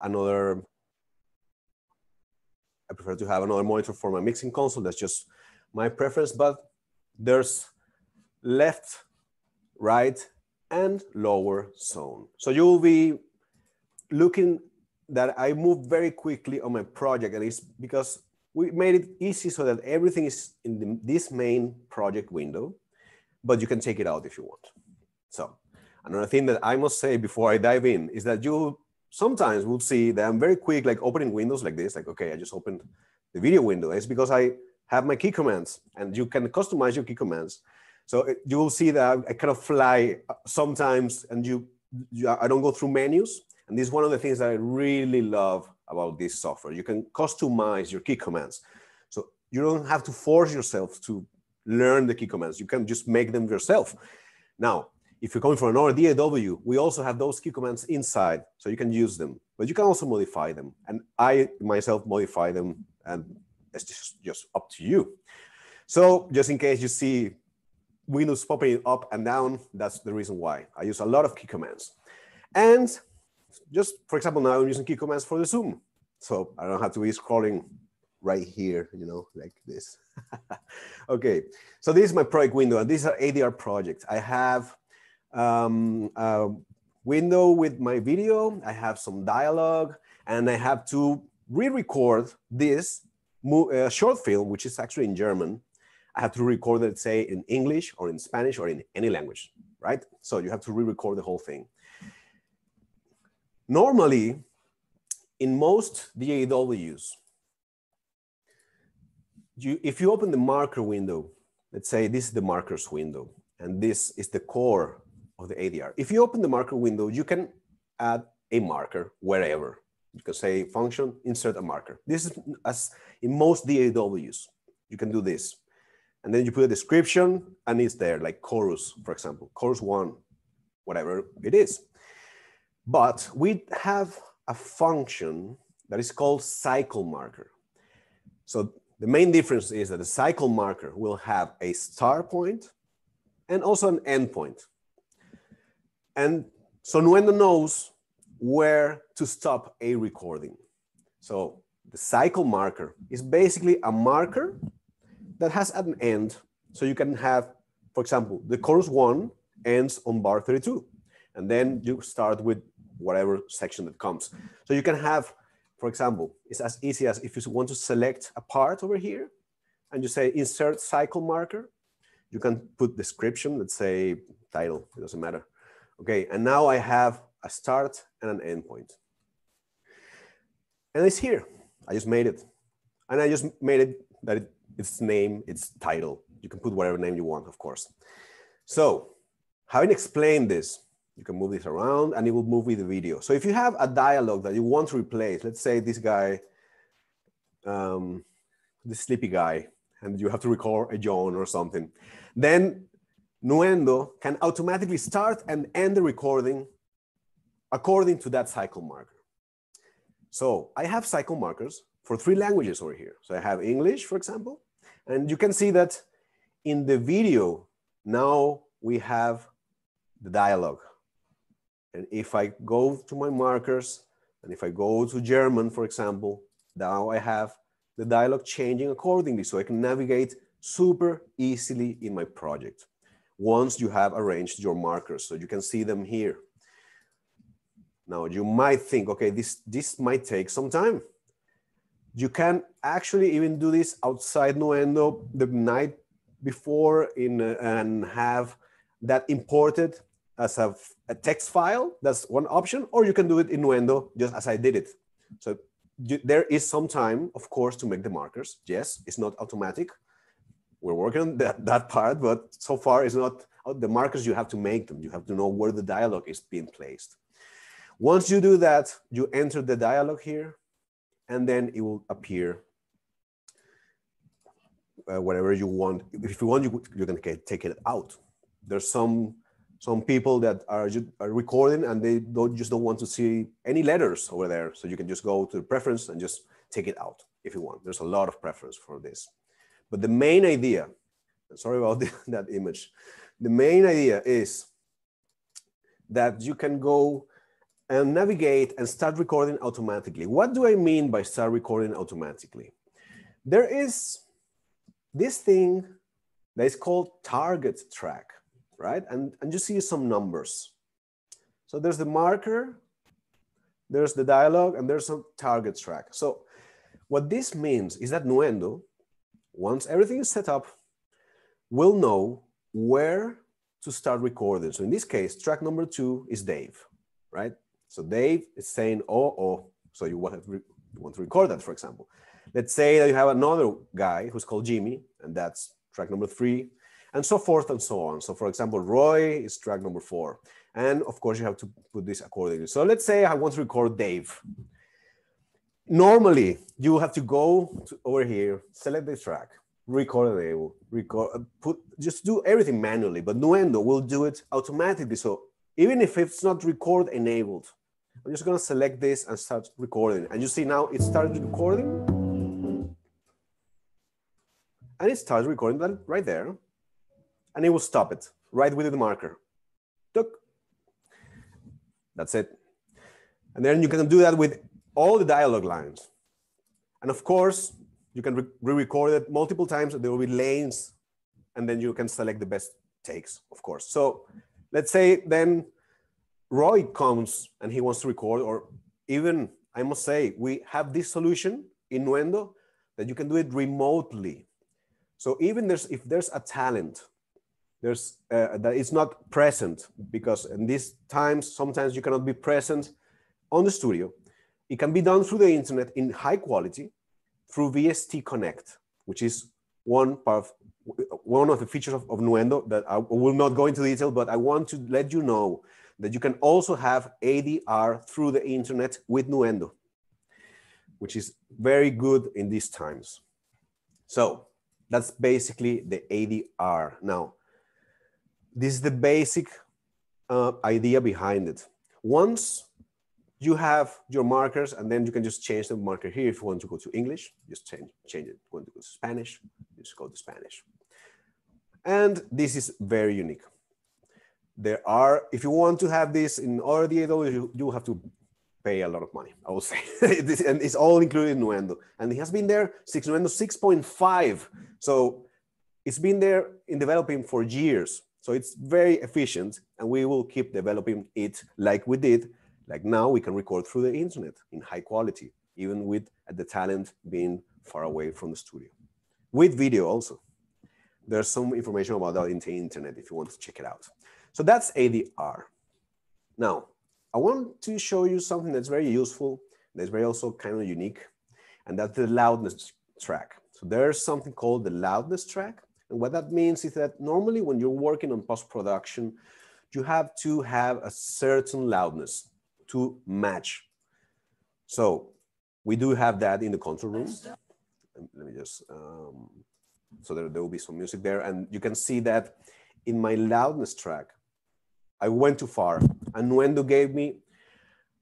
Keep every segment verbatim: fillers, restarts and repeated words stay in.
another, I prefer to have another monitor for my mixing console. That's just my preference, but there's left, right, and lower zone. So you'll be looking that I move very quickly on my project, and it's because we made it easy so that everything is in the, this main project window, but you can take it out if you want. So another thing that I must say before I dive in is that you sometimes will see that I'm very quick, like opening windows like this, like, okay, I just opened the video window. It's because I have my key commands, and you can customize your key commands. So you will see that I kind of fly sometimes, and you, you I don't go through menus. And this is one of the things that I really love about this software. You can customize your key commands. So you don't have to force yourself to learn the key commands. You can just make them yourself. Now, if you're coming from another D A W, we also have those key commands inside, so you can use them, but you can also modify them. And I myself modify them, and it's just, just up to you. So just in case you see Windows popping up and down, that's the reason why. I use a lot of key commands. And just, for example, now I'm using key commands for the Zoom. So I don't have to be scrolling right here, you know, like this. Okay, so this is my project window, and these are A D R projects. I have um, a window with my video, I have some dialogue, and I have to re-record this uh, short film, which is actually in German. I have to record it, say, in English or in Spanish or in any language, right? So you have to re-record the whole thing. Normally, in most D A Ws, you, if you open the marker window, let's say this is the markers window, and this is the core of the A D R. If you open the marker window, you can add a marker wherever. You can say function, insert a marker. This is as in most D A Ws, you can do this. And then you put a description, and it's there, like chorus, for example, chorus one, whatever it is. But we have a function that is called cycle marker. So the main difference is that the cycle marker will have a start point and also an end point. And so Nuendo knows where to stop a recording. So the cycle marker is basically a marker that has an end. So you can have, for example, the chorus one ends on bar thirty-two, and then you start with whatever section that comes. So you can have, for example, it's as easy as if you want to select a part over here and you say insert cycle marker, you can put description, let's say title, it doesn't matter. Okay, and now I have a start and an end point. And it's here, I just made it. And I just made it that it, its name, its title. You can put whatever name you want, of course. So having explained this, you can move this around and it will move with the video. So if you have a dialogue that you want to replace, let's say this guy, um, this sleepy guy, and you have to record a yawn or something, then Nuendo can automatically start and end the recording according to that cycle marker. So I have cycle markers for three languages over here. So I have English, for example, and you can see that in the video, now we have the dialogue. And if I go to my markers, and if I go to German, for example, now I have the dialogue changing accordingly, so I can navigate super easily in my project once you have arranged your markers, so you can see them here. Now you might think, okay, this, this might take some time. You can actually even do this outside Nuendo the night before in uh, and have that imported as a, a text file. That's one option, or you can do it in Nuendo just as I did it. So you, there is some time, of course, to make the markers. Yes, it's not automatic. We're working on that, that part, but so far it's not the markers. You have to make them. You have to know where the dialogue is being placed. Once you do that, you enter the dialogue here, and then it will appear uh, whatever you want. If you want, you, you can take it out. There's some, some people that are, are recording and they don't, just don't want to see any letters over there. So you can just go to the preference and just take it out if you want. There's a lot of preference for this. But the main idea, sorry about the, that image. The main idea is that you can go and navigate and start recording automatically. What do I mean by start recording automatically? There is this thing that is called target track, right? And, and you see some numbers. So there's the marker, there's the dialogue, and there's some target track. So what this means is that Nuendo, once everything is set up, will know where to start recording. So in this case, track number two is Dave, right? So Dave is saying, oh, oh, so you want to, you want to record that, for example. Let's say that you have another guy who's called Jimmy, and that's track number three, and so forth and so on. So for example, Roy is track number four. And of course, you have to put this accordingly. So let's say I want to record Dave. Normally, you have to go to over here, select the track, record enable, record, put, just do everything manually, but Nuendo will do it automatically. So even if it's not record enabled, I'm just gonna select this and start recording. And you see now it started recording. And it starts recording that right there. And it will stop it right with the marker. That's it. And then you can do that with all the dialogue lines. And of course, you can re-record it multiple times. There will be lanes, and then you can select the best takes, of course. So let's say then Roy comes and he wants to record, or even, I must say, we have this solution in Nuendo that you can do it remotely. So even there's, if there's a talent, there's uh, that it's not present, because in these times, sometimes you cannot be present on the studio. It can be done through the internet in high quality, through V S T Connect, which is one part of, one of the features of, of Nuendo that I will not go into detail, but I want to let you know that you can also have A D R through the internet with Nuendo, which is very good in these times. So that's basically the A D R. Now, this is the basic uh, idea behind it. Once you have your markers, and then you can just change the marker here. If you want to go to English, just change, change it. If you want to go to Spanish, just go to Spanish. And this is very unique. There are, if you want to have this in other D A Ws, you, you have to pay a lot of money, I would say. This, and it's all included in Nuendo. And it has been there since Nuendo six point five. So it's been there in developing for years. So it's very efficient, and we will keep developing it like we did. Like now we can record through the internet in high quality, even with the talent being far away from the studio. With video also. There's some information about that in the internet if you want to check it out. So that's A D R. Now, I want to show you something that's very useful, that's very also kind of unique, and that's the loudness track. So there's something called the loudness track. And what that means is that normally when you're working on post-production, you have to have a certain loudness to match. So we do have that in the control room. Let me just, um, so there, there will be some music there. And you can see that in my loudness track, I went too far. And Nuendo gave me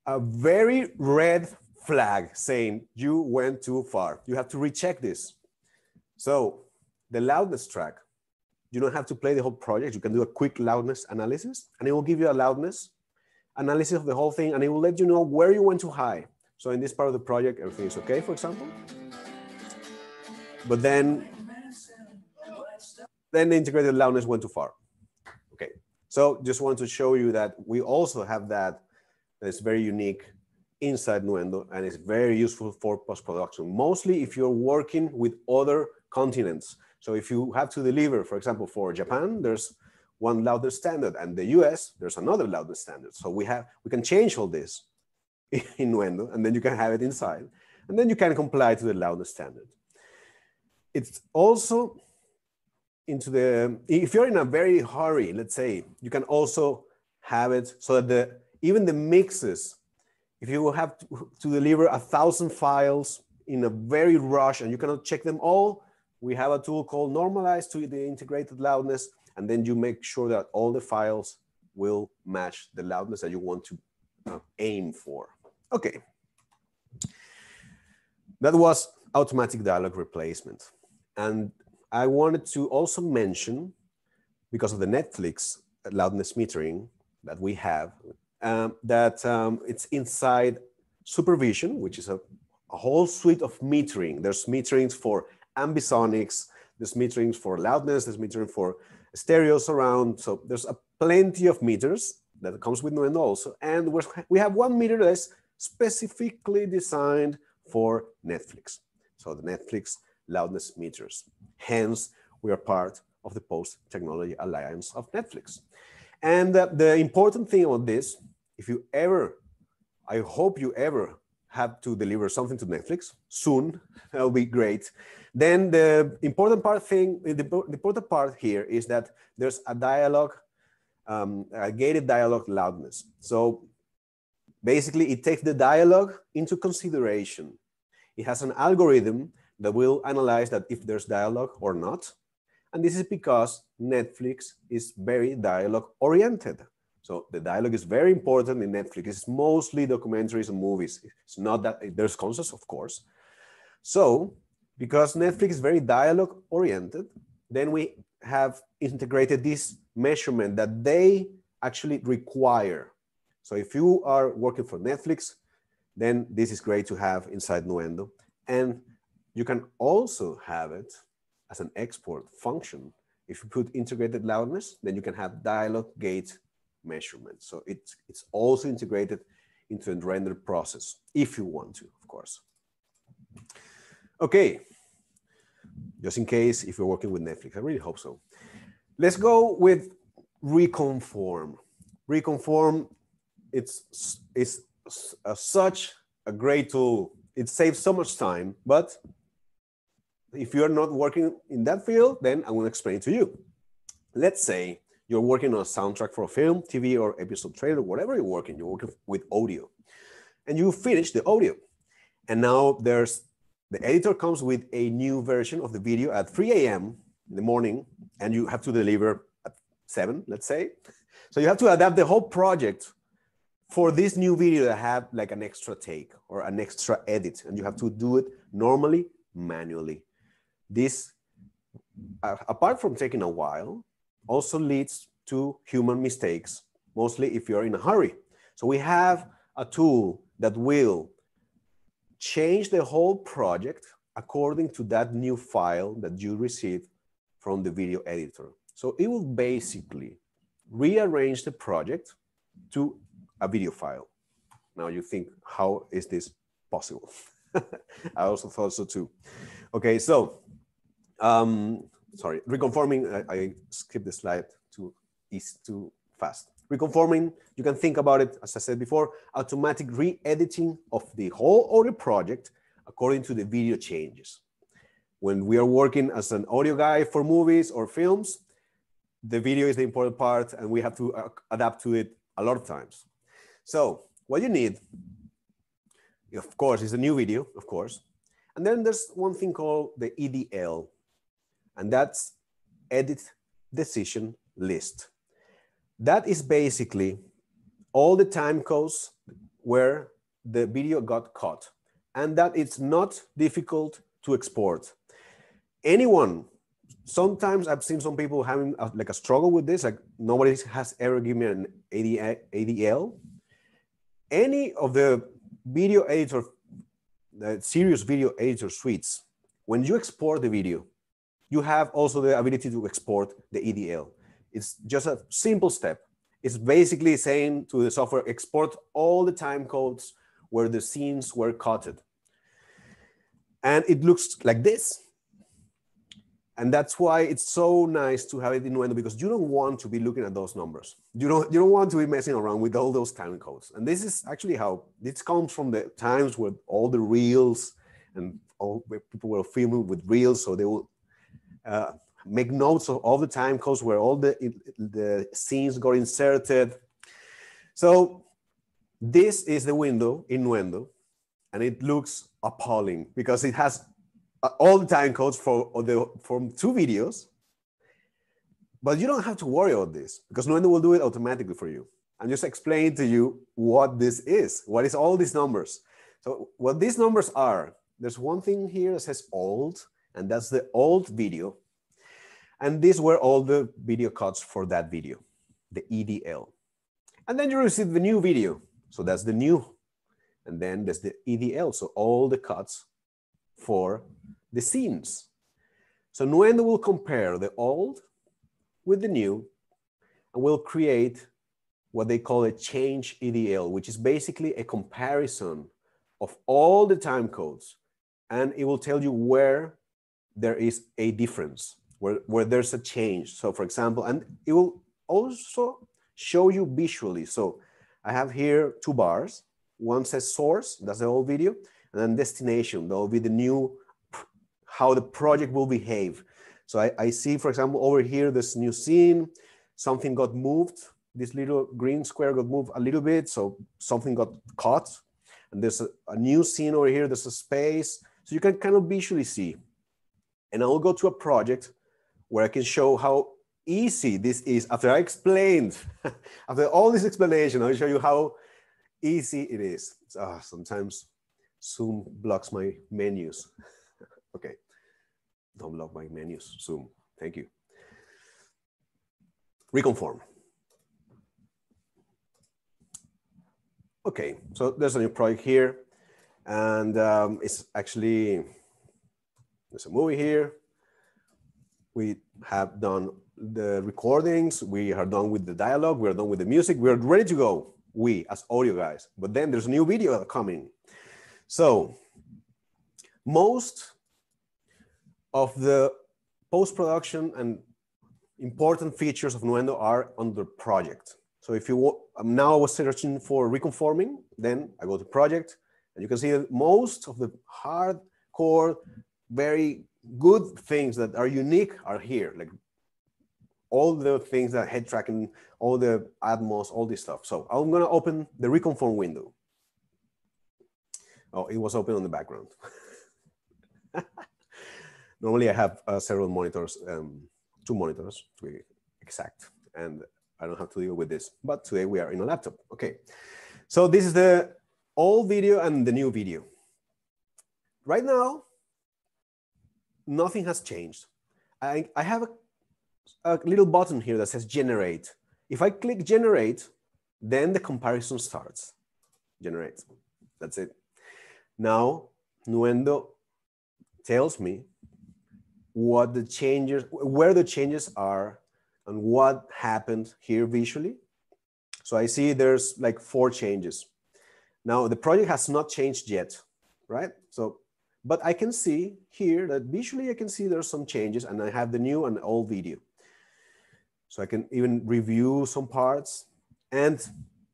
a very red flag saying, you went too far. You have to recheck this. So the loudness track, you don't have to play the whole project. You can do a quick loudness analysis, and it will give you a loudness analysis of the whole thing, and it will let you know where you went too high. So in this part of the project, everything is okay, for example. But then, then the integrated loudness went too far. Okay, so just want to show you that we also have that. That's very unique inside Nuendo, and it's very useful for post-production, mostly if you're working with other continents. So if you have to deliver, for example, for Japan, there's one louder standard, and the U S, there's another louder standard. So we have, we can change all this in Nuendo, and then you can have it inside, and then you can comply to the louder standard. It's also into the, if you're in a very hurry, let's say, you can also have it so that the, even the mixes, if you have to, to deliver a thousand files in a very rush and you cannot check them all, we have a tool called normalize to the integrated loudness, and then you make sure that all the files will match the loudness that you want to uh, aim for. Okay. That was automatic dialogue replacement. And I wanted to also mention, because of the Netflix loudness metering that we have, um, that um, it's inside supervision, which is a, a whole suite of metering. There's meterings for ambisonics, there's meterings for loudness, there's metering for stereo surround. So there's a plenty of meters that comes with Nuendo also. And we're, we have one meter that's specifically designed for Netflix. So the Netflix loudness meters. Hence, we are part of the Post-Technology Alliance of Netflix. And uh, the important thing about this, if you ever, I hope you ever have to deliver something to Netflix soon, that will be great. Then the important part thing, the, the important part here is that there's a dialogue, um, a gated dialogue loudness. So basically it takes the dialogue into consideration. It has an algorithm that will analyze that if there's dialogue or not. And this is because Netflix is very dialogue oriented. So the dialogue is very important in Netflix. It's mostly documentaries and movies. It's not that there's concepts, of course. So because Netflix is very dialogue oriented, then we have integrated this measurement that they actually require. So if you are working for Netflix, then this is great to have inside Nuendo. And you can also have it as an export function. If you put integrated loudness, then you can have dialogue gate measurement. So it's, it's also integrated into the render process, if you want to, of course. Okay, just in case if you're working with Netflix, I really hope so. Let's go with Reconform. Reconform, it's, it's a, such a great tool. It saves so much time, but if you're not working in that field, then I will explain it to you. Let's say you're working on a soundtrack for a film, T V, or episode trailer, whatever you're working, you're working with audio. And you finish the audio. And now there's, the editor comes with a new version of the video at three A M in the morning, and you have to deliver at seven, let's say. So you have to adapt the whole project for this new video to have like an extra take or an extra edit, and you have to do it normally, manually. This, uh, apart from taking a while, also leads to human mistakes, mostly if you're in a hurry. So we have a tool that will change the whole project according to that new file that you receive from the video editor. So it will basically rearrange the project to a video file. Now you think, how is this possible? I also thought so too. Okay, so, um, sorry, reconforming, I, I skipped the slide too, too fast. Reconforming, you can think about it, as I said before, automatic re-editing of the whole audio project according to the video changes. When we are working as an audio guy for movies or films, the video is the important part and we have to uh, adapt to it a lot of times. So what you need, of course, is a new video, of course. And then there's one thing called the E D L, and that's edit decision list. That is basically all the time codes where the video got caught, and that it's not difficult to export. Anyone, sometimes I've seen some people having a, like a struggle with this, like nobody has ever given me an A D L. Any of the video editor, the serious video editor suites, when you export the video, you have also the ability to export the E D L. It's just a simple step. It's basically saying to the software, export all the time codes where the scenes were cutted. And it looks like this. And that's why it's so nice to have it in Nuendo, because you don't want to be looking at those numbers. You don't, you don't want to be messing around with all those time codes. And this is actually how, this comes from the times where all the reels and all where people were filming with reels, so they will uh, make notes of all the time codes where all the, the scenes got inserted. So this is the window in Nuendo, and it looks appalling because it has all the time codes for the, from two videos, but you don't have to worry about this because Nuendo will do it automatically for you. I'm just explaining to you what this is, what is all these numbers. So what these numbers are, there's one thing here that says old, and that's the old video. And these were all the video cuts for that video, the E D L. And then you receive the new video. So that's the new. And then there's the E D L, so all the cuts for the scenes. So Nuendo will compare the old with the new, and will create what they call a change E D L, which is basically a comparison of all the time codes. And it will tell you where there is a difference, where, where there's a change. So for example, and it will also show you visually. So I have here two bars. One says source, that's the whole video, and then destination, that will be the new, how the project will behave. So I, I see, for example, over here, this new scene, something got moved. This little green square got moved a little bit, so something got caught. And there's a, a new scene over here, there's a space. So you can kind of visually see. And I'll go to a project where I can show how easy this is. After I explained, after all this explanation, I'll show you how easy it is. Oh, sometimes Zoom blocks my menus. Okay, don't block my menus, Zoom. Thank you. Reconform. Okay, so there's a new project here, and um, it's actually, there's a movie here. We have done the recordings. We are done with the dialogue. We are done with the music. We are ready to go. We, as audio guys, but then there's a new video coming. So most of the post-production and important features of Nuendo are under project. So if you now I was searching for reconforming, then I go to project, and you can see that most of the hardcore, very good things that are unique are here, like all the things that head tracking, all the Atmos, all this stuff. So I'm gonna open the reconform window. Oh, it was open on the background. Normally I have uh, several monitors, um, two monitors to be exact, and I don't have to deal with this, but today we are in a laptop. Okay, so this is the old video and the new video. Right now, nothing has changed. I, I have a a little button here that says generate. If I click generate, then the comparison starts. Generate, that's it. Now, Nuendo tells me what the changes, where the changes are and what happened here visually. So I see there's like four changes. Now the project has not changed yet, right? So, but I can see here that visually I can see there's some changes, and I have the new and old video. So I can even review some parts. And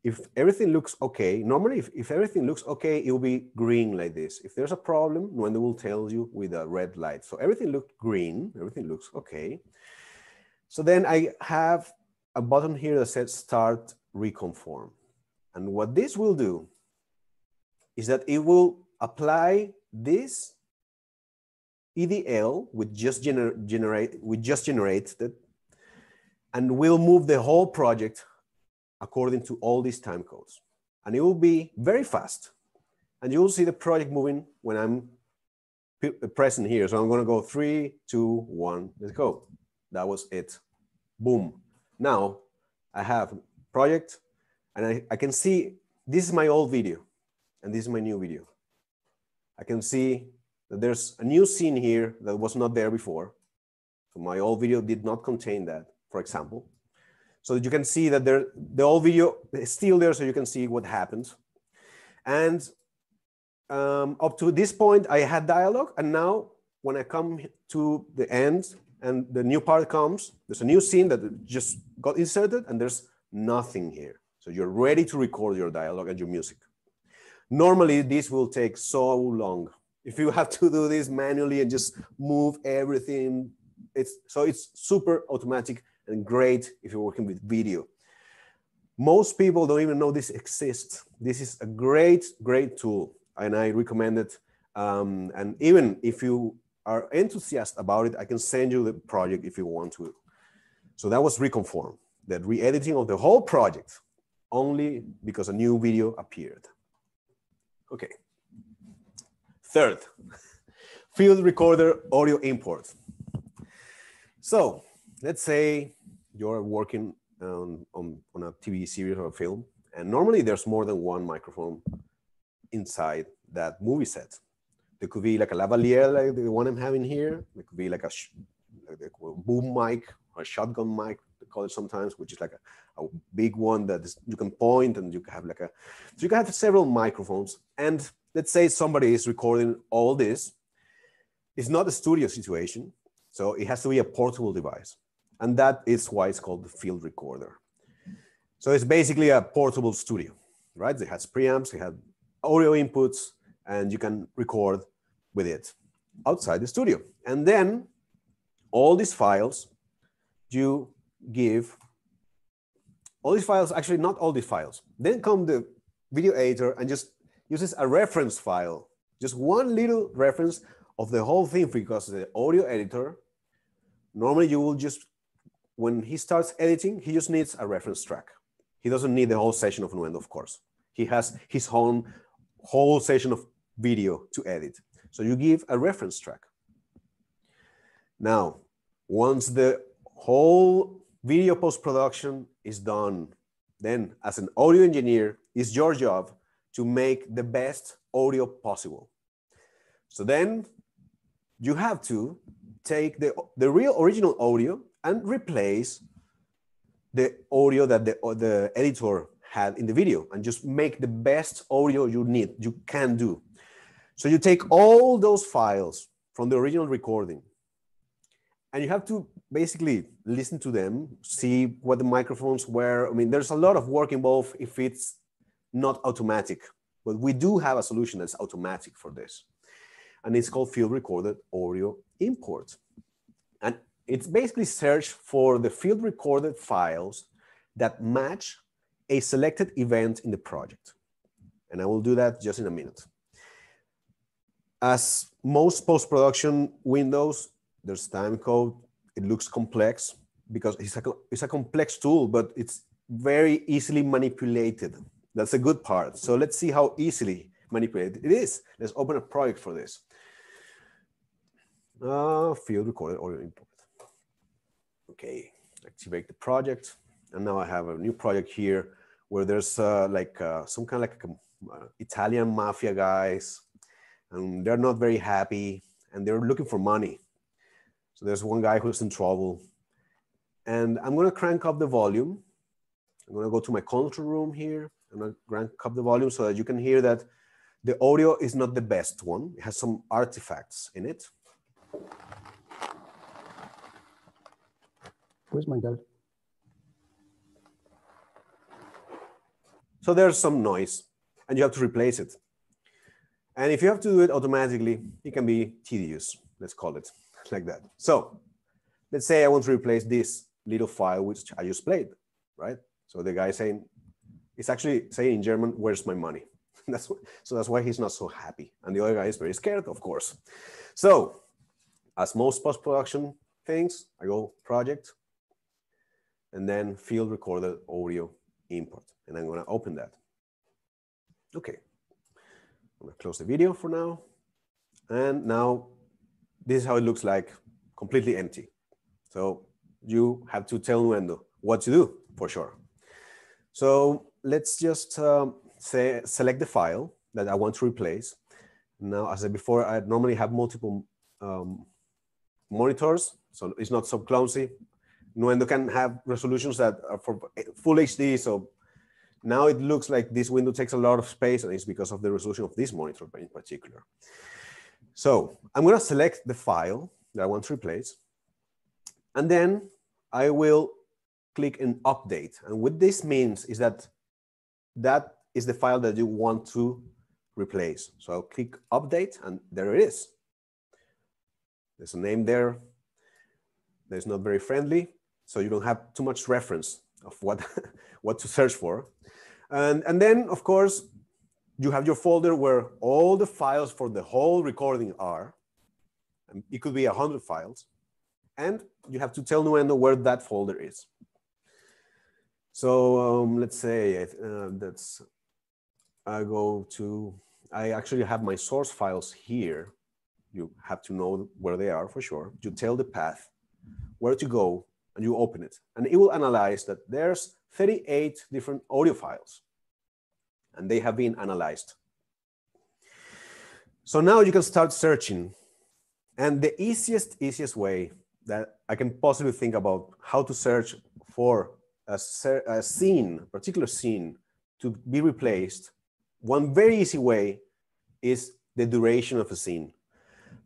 if everything looks okay, normally if, if everything looks okay, it will be green like this. If there's a problem, Nuendo will tell you with a red light. So everything looked green, everything looks okay. So then I have a button here that says start reconform. And what this will do is that it will apply this E D L with just gener generate, we just generate that, and we'll move the whole project according to all these time codes. And it will be very fast. And you'll see the project moving when I'm pressing here. So I'm gonna go three, two, one, let's go. That was it, boom. Now I have project, and I, I can see, this is my old video and this is my new video. I can see that there's a new scene here that was not there before. So my old video did not contain that, for example. So you can see that there, the old video is still there, so you can see what happened. And um, up to this point, I had dialogue, and now when I come to the end and the new part comes, there's a new scene that just got inserted, and there's nothing here. So you're ready to record your dialogue and your music. Normally, this will take so long. If you have to do this manually and just move everything, it's so it's super automatic and great if you're working with video. Most people don't even know this exists. This is a great, great tool, and I recommend it. Um, and even if you are enthusiastic about it, I can send you the project if you want to. So that was reconform, that re-editing of the whole project only because a new video appeared. Okay, third, field recorder audio import. So let's say you're working on, on, on a T V series or a film. And normally there's more than one microphone inside that movie set. There could be like a lavalier, like the one I'm having here. There could be like a, sh like a boom mic or a shotgun mic, they call it sometimes, which is like a, a big one that is, you can point and you have like a, so you can have several microphones. And let's say somebody is recording all this. It's not a studio situation. So it has to be a portable device. And that is why it's called the field recorder. So it's basically a portable studio, right? It has preamps, it has audio inputs, and you can record with it outside the studio. And then all these files you give, all these files, actually not all these files, then come the video editor and just uses a reference file, just one little reference of the whole thing, because the audio editor, normally you will just, when he starts editing, he just needs a reference track. He doesn't need the whole session of Nuendo, of course. He has his own whole session of video to edit. So you give a reference track. Now, once the whole video post-production is done, then as an audio engineer, it's your job to make the best audio possible. So then you have to take the, the real original audio and replace the audio that the, the editor had in the video, and just make the best audio you need, you can do. So you take all those files from the original recording and you have to basically listen to them, see what the microphones were. I mean, there's a lot of work involved if it's not automatic, but we do have a solution that's automatic for this. And it's called field recorded audio import. And it's basically search for the field recorded files that match a selected event in the project. And I will do that just in a minute. As most post-production windows, there's time code. It looks complex because it's a, it's a complex tool, but it's very easily manipulated. That's a good part. So let's see how easily manipulated it is. Let's open a project for this. Uh, field recorded audio import. Okay, activate the project. And now I have a new project here where there's uh, like uh, some kind of like uh, Italian mafia guys, and they're not very happy and they're looking for money. So there's one guy who's in trouble, and I'm gonna crank up the volume. I'm gonna go to my control room here. I'm gonna crank up the volume so that you can hear that the audio is not the best one. It has some artifacts in it. Where's my dad? So there's some noise and you have to replace it. And if you have to do it automatically, it can be tedious, let's call it like that. So let's say I want to replace this little file which I just played, right? So the guy saying, it's actually saying in German, where's my money? That's what, so that's why he's not so happy. And the other guy is very scared, of course. So as most post-production things, I go project and then field recorded audio import. And I'm going to open that. Okay, I'm going to close the video for now. And now this is how it looks like, completely empty. So you have to tell Nuendo what to do for sure. So let's just um, say select the file that I want to replace. Now, as I said before, I normally have multiple um, monitors, so it's not so clumsy. Nuendo can have resolutions that are for full H D, so now it looks like this window takes a lot of space, and it's because of the resolution of this monitor in particular. So I'm going to select the file that I want to replace, and then I will click in update. And what this means is that that is the file that you want to replace. So I'll click update, and there it is. There's a name there that's not very friendly, so you don't have too much reference of what what to search for. And, and then, of course, you have your folder where all the files for the whole recording are. And it could be one hundred files. And you have to tell Nuendo where that folder is. So um, let's say uh, that's, I go to, I actually have my source files here. You have to know where they are for sure. You tell the path, where to go and you open it, and it will analyze that there's thirty-eight different audio files, and they have been analyzed. So now you can start searching, and the easiest, easiest way that I can possibly think about how to search for a, a scene, a particular scene to be replaced, one very easy way is the duration of a scene.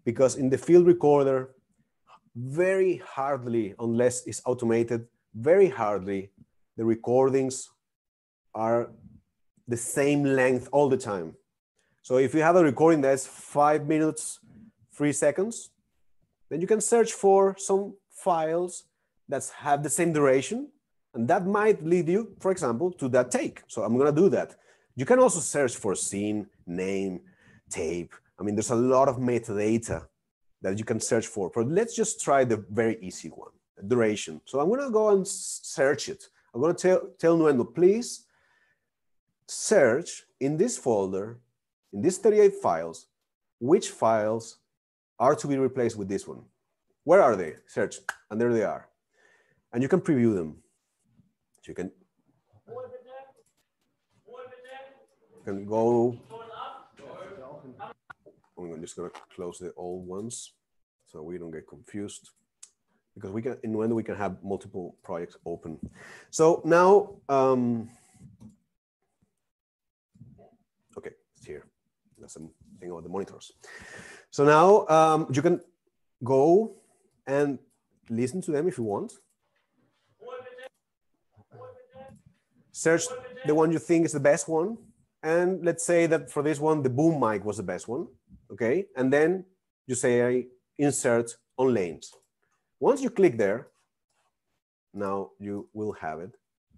Because in the field recorder, very hardly, unless it's automated, very hardly the recordings are the same length all the time. So if you have a recording that's five minutes, three seconds, then you can search for some files that have the same duration, and that might lead you, for example, to that take. So I'm gonna do that. You can also search for scene, name, tape. I mean, there's a lot of metadata that you can search for, but let's just try the very easy one, duration. So I'm gonna go and search it. I'm gonna tell, tell Nuendo, please search in this folder, in these thirty-eight files, which files are to be replaced with this one. Where are they? Search, and there they are. And you can preview them. So you can, you can go, I'm just gonna close the old ones so we don't get confused, because we can, in Nuendo we can have multiple projects open. So now, um, okay, it's here. That's the thing about the monitors. So now um, you can go and listen to them if you want. Search the one you think is the best one. And let's say that for this one, the boom mic was the best one. Okay, and then you say insert on lanes. Once you click there, now you will have it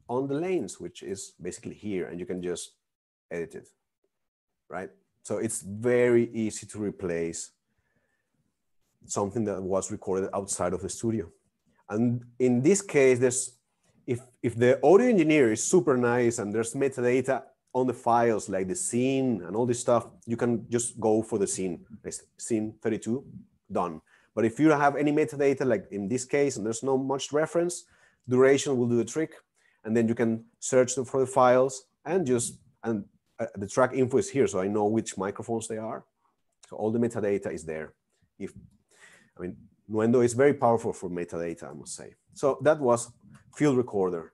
on the lanes, which is basically here, and you can just edit it, right? So it's very easy to replace something that was recorded outside of the studio. And in this case, there's, if, if the audio engineer is super nice and there's metadata on the files like the scene and all this stuff, you can just go for the scene, scene thirty-two, done. But if you don't have any metadata, like in this case, and there's no much reference, duration will do the trick. And then you can search them for the files and just, and uh, the track info is here, so I know which microphones they are. So all the metadata is there. If, I mean, Nuendo is very powerful for metadata, I must say. So that was field recorder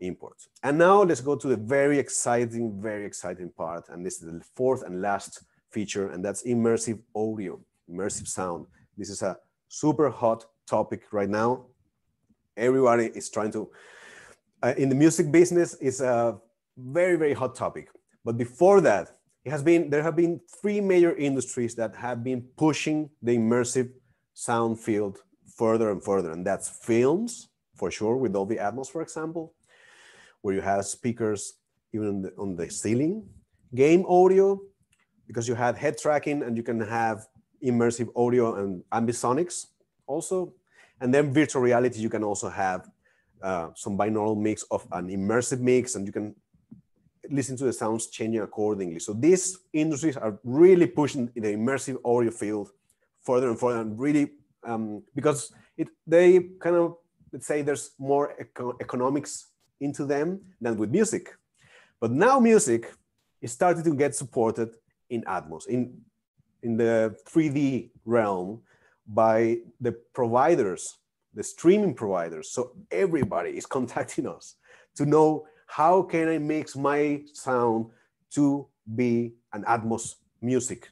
import. And now let's go to the very exciting, very exciting part. And this is the fourth and last feature, and that's immersive audio, immersive sound. This is a super hot topic right now. Everybody is trying to, uh, in the music business, it's a very, very hot topic. But before that, it has been, there have been three major industries that have been pushing the immersive sound field further and further. And that's films, for sure, with Dolby Atmos, for example, where you have speakers even on the, on the ceiling. Game audio, because you have head tracking and you can have immersive audio and ambisonics also. And then virtual reality, you can also have uh, some binaural mix of an immersive mix, and you can listen to the sounds changing accordingly. So these industries are really pushing the immersive audio field further and further, and really, um, because it, they kind of, let's say there's more eco economics into them than with music. But now music is starting to get supported in Atmos, in, in the three D realm, by the providers, the streaming providers. So everybody is contacting us to know, how can I mix my sound to be an Atmos music?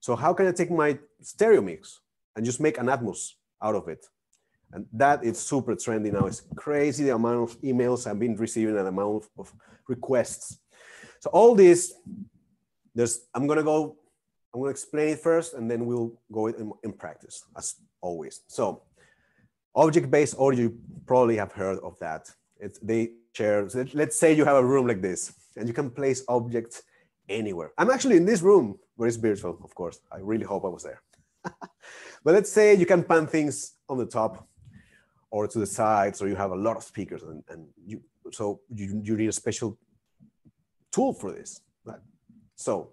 So how can I take my stereo mix and just make an Atmos out of it? And that is super trendy now. It's crazy the amount of emails I've been receiving and the amount of requests. So all this, there's, I'm gonna go, I'm gonna explain it first, and then we'll go in, in practice as always. So object-based audio, you probably have heard of that. It's, they share, let's say you have a room like this and you can place objects anywhere. I'm actually in this room, where it's virtual, of course. I really hope I was there. But let's say you can pan things on the top or to the side, so you have a lot of speakers, and, and you, so you, you need a special tool for this. Right? So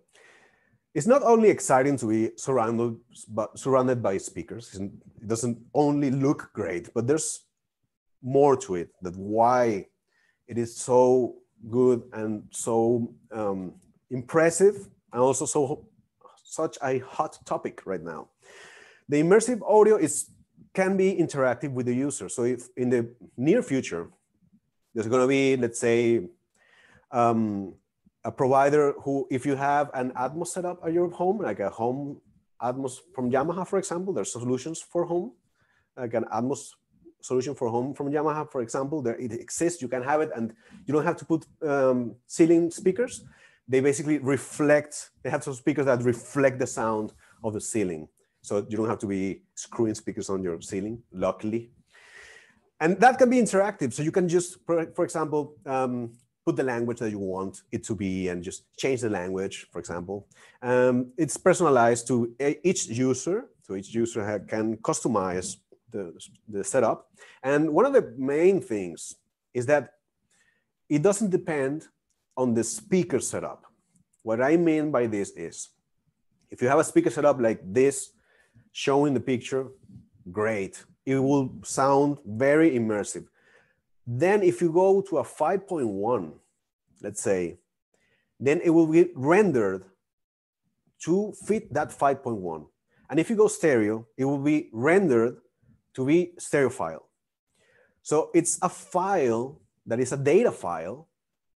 it's not only exciting to be surrounded, but surrounded by speakers. It doesn't only look great, but there's more to it, that why it is so good and so um, impressive, and also so such a hot topic right now. The immersive audio is can be interactive with the user. So if in the near future, there's going to be, let's say, um, a provider who, if you have an Atmos setup at your home, like a home Atmos from Yamaha, for example, there's solutions for home, like an Atmos solution for home from Yamaha, for example, there it exists, you can have it, and you don't have to put um, ceiling speakers. They basically reflect, they have some speakers that reflect the sound of the ceiling. So you don't have to be screwing speakers on your ceiling, luckily. And that can be interactive. So you can just, for, for example, um, put the language that you want it to be and just change the language, for example. Um, it's personalized to each user. So each user can customize the, the setup. And one of the main things is that it doesn't depend on the speaker setup. What I mean by this is, if you have a speaker setup like this, showing the picture, great. It will sound very immersive. Then if you go to a five point one, let's say, then it will be rendered to fit that five point one. And if you go stereo, it will be rendered to be stereophile. So it's a file that is a data file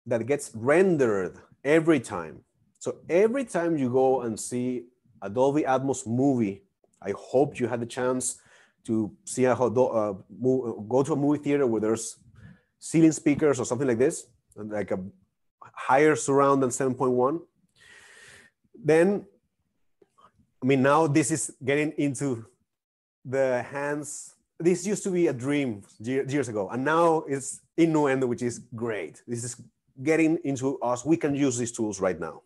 that gets rendered every time. So every time you go and see a Dolby Atmos movie, I hope you had the chance to see a uh, move, go to a movie theater where there's ceiling speakers or something like this, like a higher surround than seven point one. Then, I mean, now this is getting into the hands. This used to be a dream years ago, and now it's in Nuendo, which is great. This is getting into us. We can use these tools right now.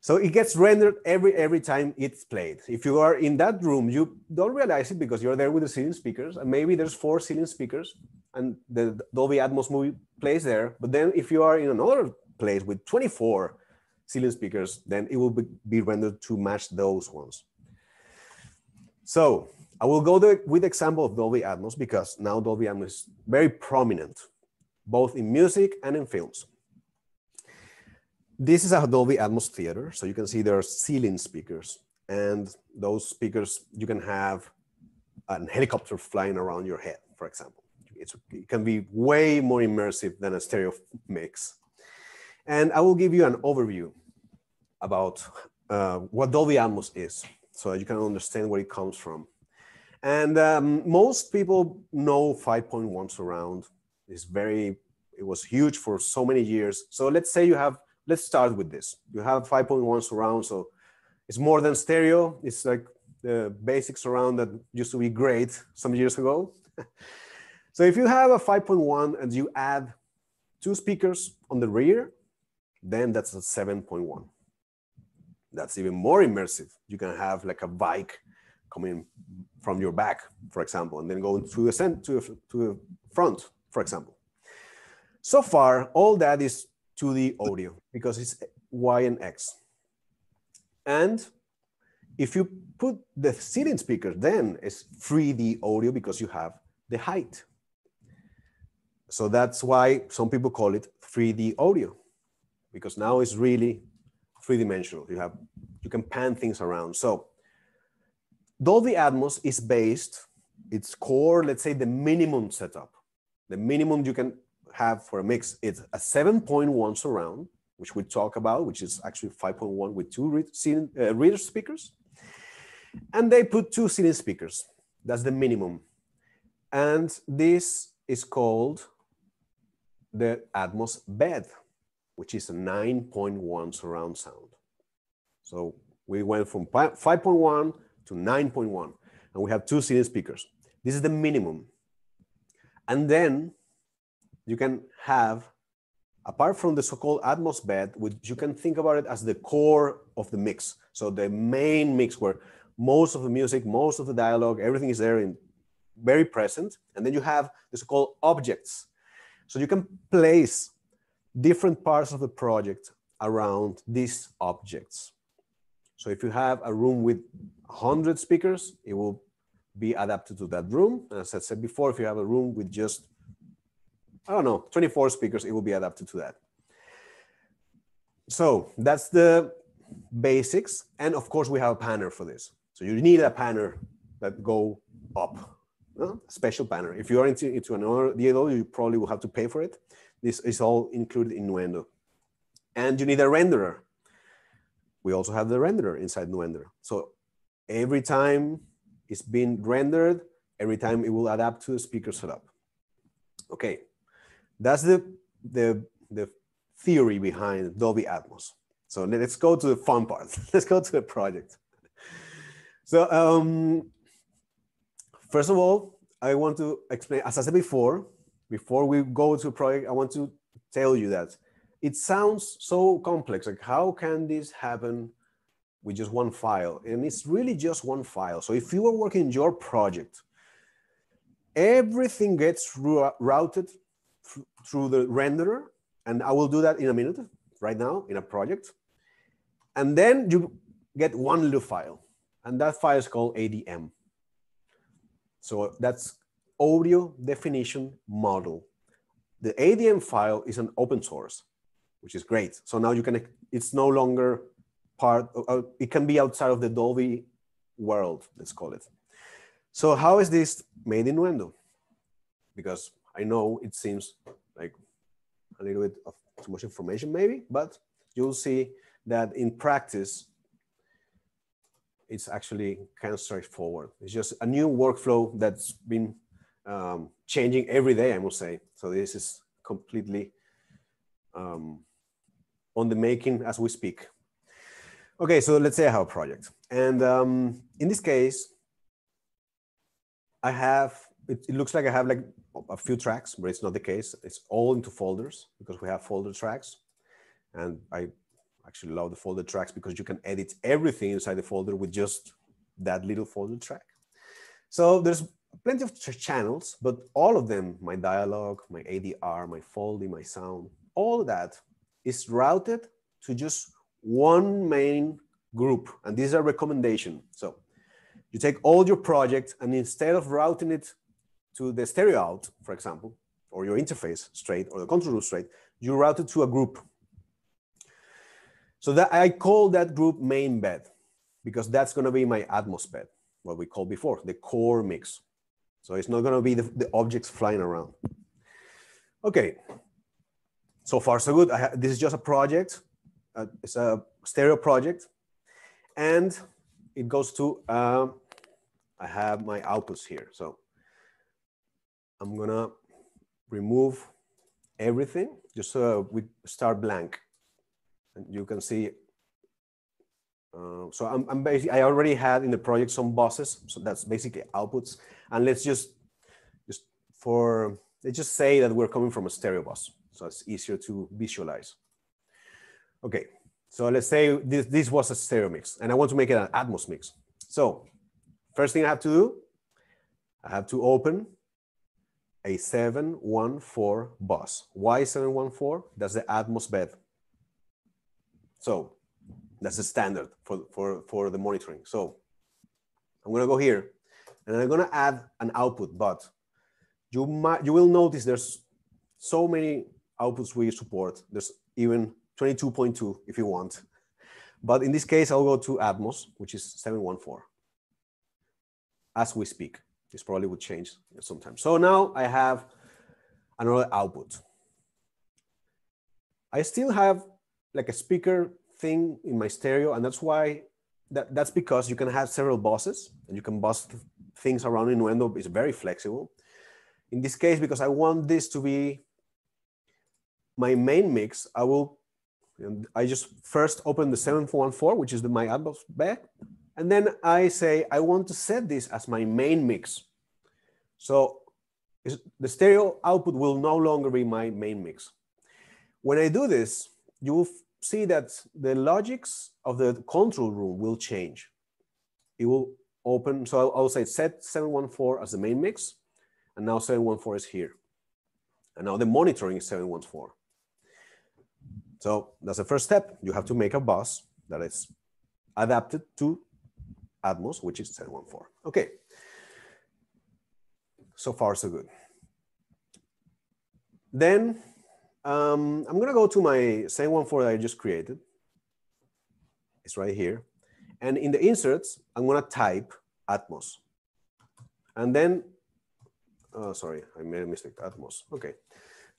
So it gets rendered every every time it's played. If you are in that room, you don't realize it because you're there with the ceiling speakers, and maybe there's four ceiling speakers, and the Dolby Atmos movie plays there. But then if you are in another place with twenty-four ceiling speakers, then it will be, be rendered to match those ones. So I will go there with the example of Dolby Atmos because now Dolby Atmos is very prominent, both in music and in films. This is a Dolby Atmos theater. So you can see there are ceiling speakers, and those speakers, you can have an helicopter flying around your head, for example. It's, it can be way more immersive than a stereo mix. And I will give you an overview about uh, what Dolby Atmos is so that you can understand where it comes from. And um, most people know five point one surround. It's very, it was huge for so many years. So let's say you have, let's start with this. You have five point one surround, so it's more than stereo. It's like the basic surround that used to be great some years ago. So if you have a five point one and you add two speakers on the rear, then that's a seven point one. That's even more immersive. You can have like a bike coming from your back, for example, and then go to the center, to the, to the front, for example. So far, all that is two D audio because it's Y and X. And if you put the ceiling speaker, then it's three D audio because you have the height. So that's why some people call it three D audio, because now it's really three-dimensional. You have, you can pan things around. So Dolby Atmos is based, its core, let's say the minimum setup, the minimum you can have for a mix, it's a seven point one surround, which we talk about, which is actually five point one with two read, ceiling, uh, reader speakers. And they put two ceiling speakers. That's the minimum. And this is called the Atmos bed, which is a nine point one surround sound. So we went from five point one to nine point one, and we have two ceiling speakers. This is the minimum. And then you can have, apart from the so-called Atmos bed, which you can think about it as the core of the mix. So the main mix where most of the music, most of the dialogue, everything is there and very present. And then you have the so-called objects. So you can place different parts of the project around these objects. So if you have a room with one hundred speakers, it will be adapted to that room. As I said before, if you have a room with just, I don't know, twenty-four speakers, it will be adapted to that. So that's the basics. And of course, we have a panner for this. So you need a panner that go up, no? Special panner. If you are into, into another D A W, you probably will have to pay for it. This is all included in Nuendo. And you need a renderer. We also have the renderer inside Nuendo. So every time it's been rendered, every time it will adapt to the speaker setup. Okay, that's the, the, the theory behind Dolby Atmos. So let's go to the fun part. Let's go to the project. So um, first of all, I want to explain, as I said before, before we go to a project, I want to tell you that it sounds so complex. Like, how can this happen with just one file? And it's really just one file. So if you are working in your project, everything gets routed through the renderer. And I will do that in a minute, right now, in a project. And then you get one little file. And that file is called A D M. So that's Audio Definition Model. The A D M file is an open source, which is great. So now you can, it's no longer part, of, it can be outside of the Dolby world, let's call it. So how is this made in Nuendo? Because I know it seems like a little bit of too much information maybe, but you'll see that in practice, it's actually kind of straightforward. It's just a new workflow that's been um, changing every day, I must say. So this is completely um, on the making as we speak. Okay, so let's say I have a project. And um, in this case, I have, it, it looks like I have like a few tracks, but it's not the case. It's all into folders because we have folder tracks. And I actually love the folder tracks because you can edit everything inside the folder with just that little folder track. So there's plenty of channels, but all of them, my dialogue, my A D R, my Foldy, my sound, all that is routed to just one main group. And this is a recommendation. So you take all your projects and instead of routing it to the stereo out, for example, or your interface straight or the control room straight, you route it to a group. So that I call that group main bed because that's going to be my Atmos bed, what we called before, the core mix. So it's not going to be the, the objects flying around. Okay, so far so good. I this is just a project. Uh, it's a stereo project. And it goes to, uh, I have my outputs here. So I'm going to remove everything just so we start blank. And you can see, uh, so I'm, I'm basically, I already had in the project some buses, so that's basically outputs. And let's just, just for, let's just say that we're coming from a stereo bus, so it's easier to visualize. Okay, so let's say this, this was a stereo mix, and I want to make it an Atmos mix. So first thing I have to do, I have to open a seven one four bus. Why seven one four? That's the Atmos bed. So that's the standard for, for, for the monitoring. So I'm going to go here and I'm going to add an output, but you might, you will notice there's so many outputs we support. There's even twenty-two point two if you want, but in this case, I'll go to Atmos, which is seven one four as we speak. This probably would change sometime. So now I have another output. I still have like a speaker thing in my stereo. And that's why, that, that's because you can have several buses and you can bus things around in Nuendo. It's very flexible. In this case, because I want this to be my main mix, I will, I just first open the seven one four, which is the my Atmos bed. And then I say, I want to set this as my main mix. So the stereo output will no longer be my main mix. When I do this, you will see that the logics of the control room will change. It will open, so I'll, I'll say set seven one four as the main mix, and now seven one four is here. And now the monitoring is seven one four. So that's the first step. You have to make a bus that is adapted to Atmos, which is seven one four. Okay, So far, so good. Then um, I'm gonna go to my same one for that I just created. It's right here. And in the inserts, I'm gonna type Atmos. And then, oh, sorry, I made a mistake, Atmos, okay.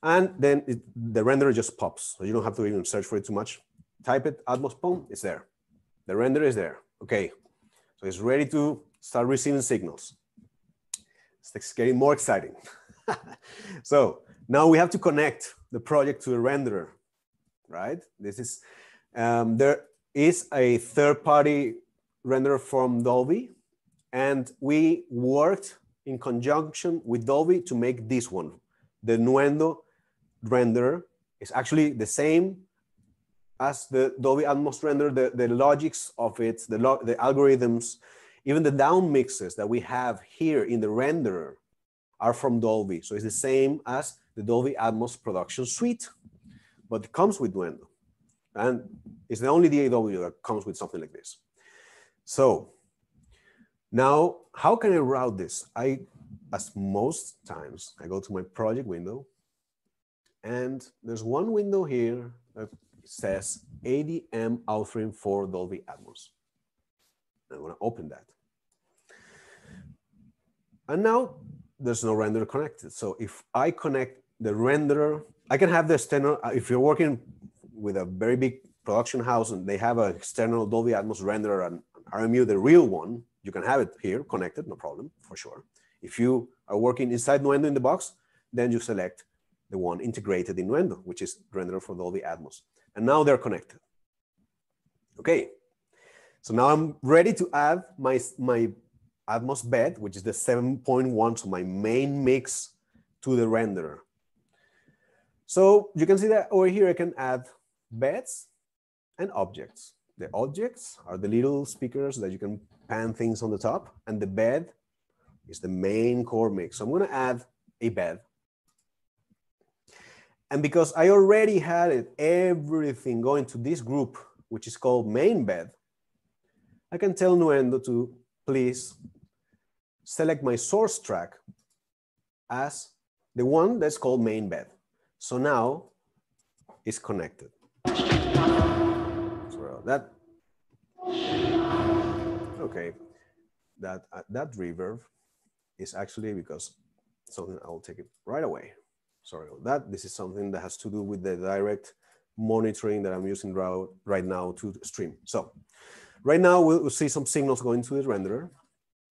And then it, the renderer just pops. So you don't have to even search for it too much. Type it, Atmos, boom, it's there. The renderer is there, okay. So it's ready to start receiving signals. It's getting more exciting. So now we have to connect the project to the renderer, right? This is, um, there is a third-party renderer from Dolby, and we worked in conjunction with Dolby to make this one. The Nuendo renderer is actually the same as the Dolby Atmos renderer, the, the logics of it, the, lo the algorithms, even the down mixes that we have here in the renderer are from Dolby. So it's the same as the Dolby Atmos production suite, but it comes with Nuendo. And it's the only D A W that comes with something like this. So now, how can I route this? I, as most times, I go to my project window, and there's one window here that says A D M authoring for Dolby Atmos. I'm gonna open that. And now there's no renderer connected. So if I connect the renderer, I can have the external, if you're working with a very big production house and they have an external Dolby Atmos renderer and R M U, the real one, you can have it here connected, no problem, for sure. If you are working inside Nuendo in the box, then you select the one integrated in Nuendo, which is renderer for Dolby Atmos. And now they're connected. Okay. So now I'm ready to add my, my Atmos bed, which is the seven point one, so my main mix, to the renderer. So you can see that over here I can add beds and objects. The objects are the little speakers that you can pan things on the top, and the bed is the main core mix. So I'm gonna add a bed. And because I already had it, everything going to this group, which is called main bed, I can tell Nuendo to please select my source track as the one that's called main bed. So now it's connected. Sorry about that. Okay, that, uh, that reverb is actually because something, I'll take it right away. Sorry about that. This is something that has to do with the direct monitoring that I'm using right now to stream. So right now, we'll see some signals going to the renderer.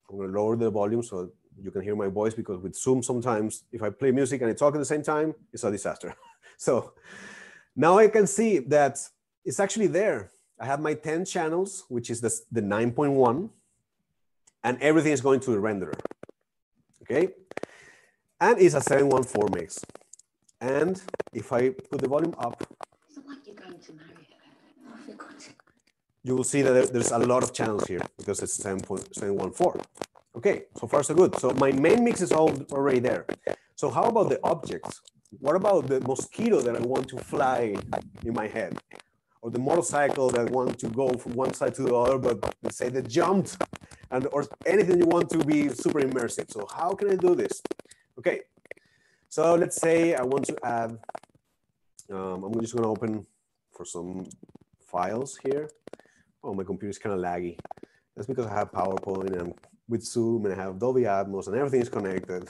I'm going to lower the volume so you can hear my voice, because with Zoom, sometimes if I play music and I talk at the same time, it's a disaster. So now I can see that it's actually there. I have my ten channels, which is the, the nine point one, and everything is going to the renderer, okay? And it's a seven one four mix. And if I put the volume up, someone you're going to marry. I forgot to. You will see that there's a lot of channels here because it's seven point seven one four. Okay, so far so good. So my main mix is all already there. So how about the objects? What about the mosquito that I want to fly in my head? Or the motorcycle that I want to go from one side to the other, but let's say they jumped, and or anything you want to be super immersive. So how can I do this? Okay, so let's say I want to add, um, I'm just gonna open for some files here. Oh, my computer's kind of laggy. That's because I have PowerPoint and I'm with Zoom and I have Dolby Atmos and everything is connected.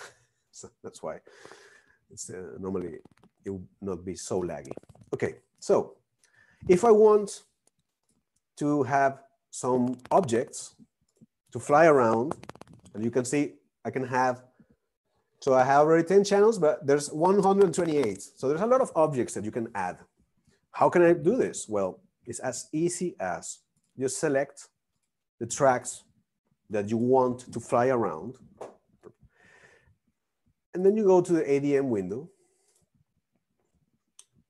So that's why it's uh, normally it would not be so laggy. Okay, so if I want to have some objects to fly around, and you can see I can have, so I have already ten channels, but there's one hundred twenty-eight. So there's a lot of objects that you can add. How can I do this? Well, it's as easy as you select the tracks that you want to fly around. And then you go to the A D M window.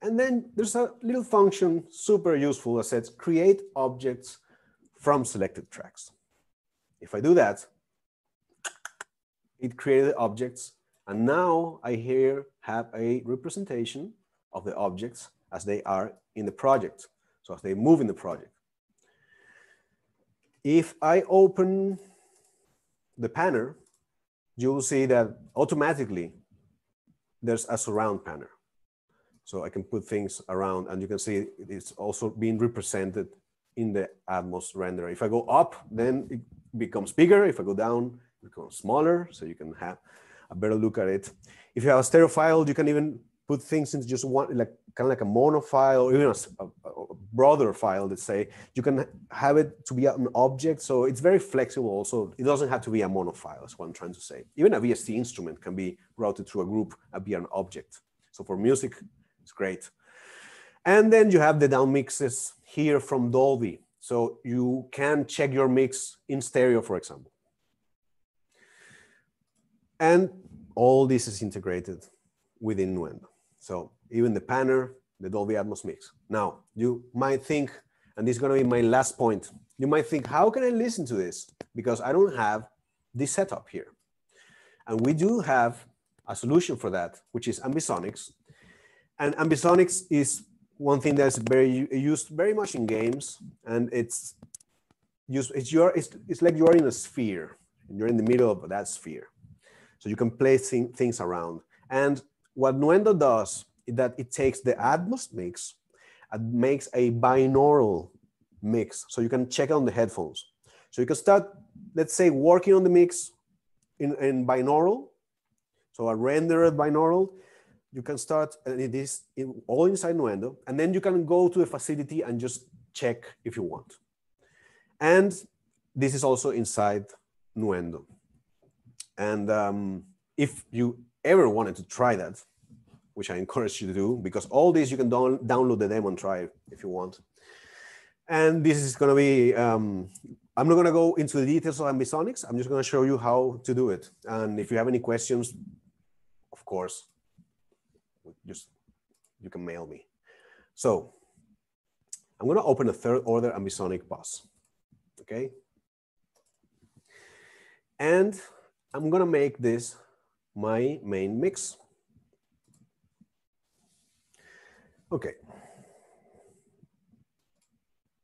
And then there's a little function, super useful, that says create objects from selected tracks. If I do that, it created objects. And now I here have a representation of the objects as they are in the project. So as they move in the project. If I open the panner, you will see that automatically there's a surround panel. So I can put things around, and you can see it's also being represented in the Atmos renderer. If I go up, then it becomes bigger. If I go down, it becomes smaller. So you can have a better look at it. If you have a stereo file, you can even put things into just one, like kind of like a mono file, or even a, a broader file, let's say. You can have it to be an object. So it's very flexible also. It doesn't have to be a mono file, is what I'm trying to say. Even a V S T instrument can be routed through a group and be an object. So for music, it's great. And then you have the down mixes here from Dolby. So you can check your mix in stereo, for example. And all this is integrated within Nuendo. So even the panner, the Dolby Atmos mix. Now, you might think, and this is going to be my last point, you might think, how can I listen to this? Because I don't have this setup here. And we do have a solution for that, which is ambisonics. And ambisonics is one thing that's very used very much in games. And it's used, it's, your, it's, it's like you're in a sphere, and you're in the middle of that sphere. So you can place things around. And what Nuendo does is that it takes the Atmos mix and makes a binaural mix. So you can check on the headphones. So you can start, let's say, working on the mix in, in binaural. So a rendered binaural. You can start, and it is all inside Nuendo. And then you can go to the facility and just check if you want. And this is also inside Nuendo. And um, if you ever wanted to try that, which I encourage you to do, because all this you can down download the demo and try if you want. And this is going to be, um, I'm not going to go into the details of ambisonics. I'm just going to show you how to do it. And if you have any questions, of course, just you can mail me. So I'm going to open a third order ambisonic bus. Okay. And I'm going to make this my main mix. Okay.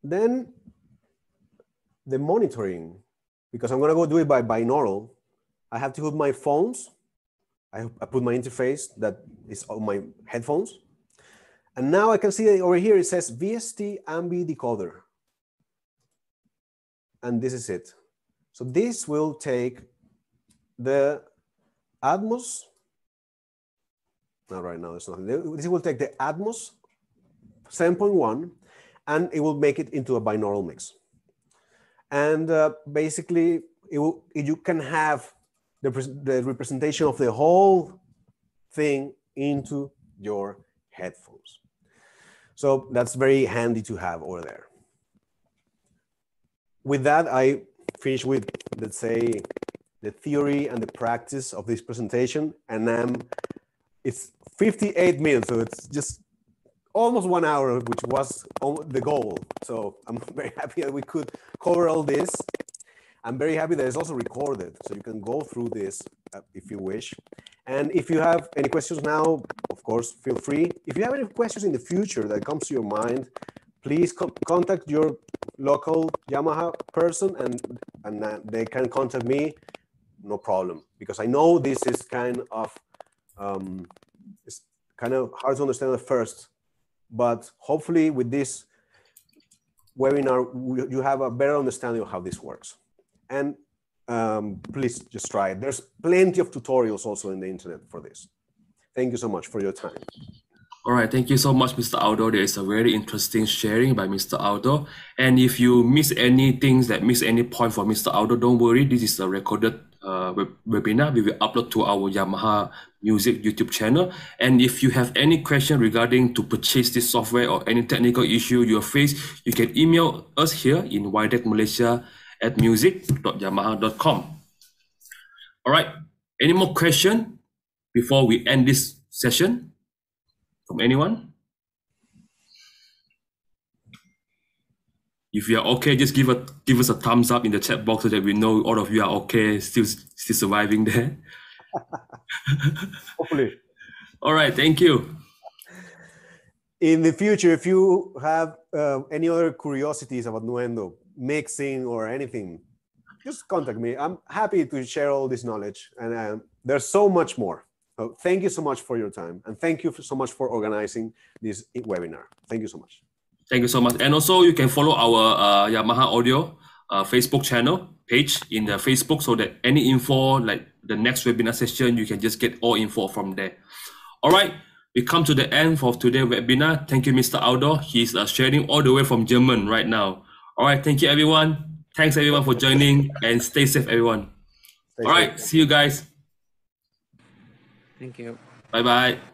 Then the monitoring, because I'm going to go do it by binaural, I have to put my phones. I, I put my interface that is on my headphones. And now I can see that over here it says V S T Ambi Decoder. And this is it. So this will take the Atmos, not right now, there's nothing. This will take the Atmos seven point one and it will make it into a binaural mix. And uh, basically, it will, you can have the, the representation of the whole thing into your headphones. So that's very handy to have over there. With that, I finish with, let's say, the theory and the practice of this presentation. And um, it's fifty-eight minutes, so it's just almost one hour, which was the goal. So I'm very happy that we could cover all this. I'm very happy that it's also recorded, so you can go through this uh, if you wish. And if you have any questions now, of course, feel free. If you have any questions in the future that comes to your mind, please co contact your local Yamaha person, and, and uh, they can contact me. No problem, because I know this is kind of um, it's kind of hard to understand at first, but hopefully with this webinar you have a better understanding of how this works. And um, please just try it. There's plenty of tutorials also in the internet for this. Thank you so much for your time. All right, thank you so much, Mister Aldo. There is a very interesting sharing by Mister Aldo. And if you miss any things that miss any point for Mister Aldo, don't worry. This is a recorded uh, web webinar. We will upload to our Yamaha Music YouTube channel. And if you have any question regarding to purchase this software or any technical issue you face, you can email us here in ydecmalaysia at music dot yamaha dot com. All right, any more question before we end this session? From anyone? If you are okay, just give a give us a thumbs up in the chat box so that we know all of you are okay, still still surviving there. Hopefully. All right, thank you. In the future, if you have uh, any other curiosities about Nuendo, mixing or anything, just contact me. I'm happy to share all this knowledge. And um, there's so much more. So thank you so much for your time. And thank you for so much for organizing this webinar. Thank you so much. Thank you so much. And also you can follow our uh, Yamaha Audio uh, Facebook channel page in the Facebook, so that any info, like the next webinar session, you can just get all info from there. All right. We come to the end of today's webinar. Thank you, Mister Aldo. He's uh, sharing all the way from German right now. All right. Thank you, everyone. Thanks, everyone, for joining, and stay safe, everyone. Stay all safe. Right. See you guys. Thank you. Bye-bye.